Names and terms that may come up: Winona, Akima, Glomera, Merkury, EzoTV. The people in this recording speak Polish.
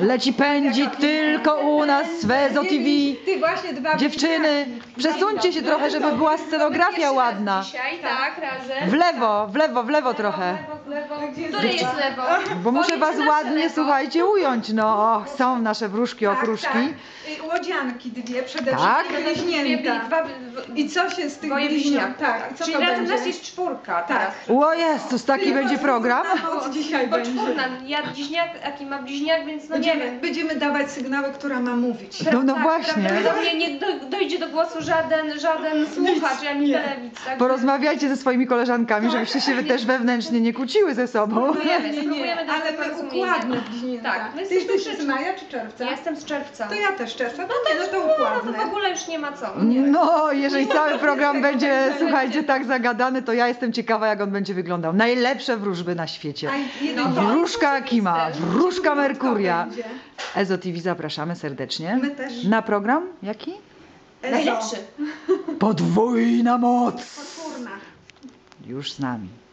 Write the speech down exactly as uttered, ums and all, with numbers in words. Leci pędzi tylko u nas w EzoTV. Ty właśnie dwa dziewczyny, przesuńcie się trochę, żeby była scenografia ładna. W lewo, w lewo, w lewo trochę. Który jest lewo? Bo muszę was ładnie, słuchajcie, ująć. No, o, są nasze wróżki, okruszki. Łodzianki dwie przede wszystkim bliźnięta. I co się z tych bliźniak? Tak. Czyli razem nas jest czwórka teraz. O Jezus, taki będzie program? Dzisiaj będzie. Ja bliźniak, Akima bliźniak, więc no nie wiem. Będziemy dawać sygnały, która ma mówić. No, no właśnie. Nie dojdzie do głosu żaden, żaden słuchacz, ani telewizor. Porozmawiajcie ze swoimi koleżankami, żebyście się też wewnętrznie nie kłóciły ze sobą. Ale my układne bliźnięta. Tak. Ty jesteś z maja czy czerwca? Ja jestem z czerwca. To ja też z czerwca. No to układne. No to w ogóle już nie ma co. No, jeżeli cały program będzie, słuchajcie, tak zagadany, to ja jestem ciekawa, jak on będzie wyglądał. Najlepsze wróżby na świecie. Wróżka Akima, wróżka Merkuria. EzoTV zapraszamy serdecznie. My też. Na program jaki? Najlepszy. Podwójna moc. Już z nami.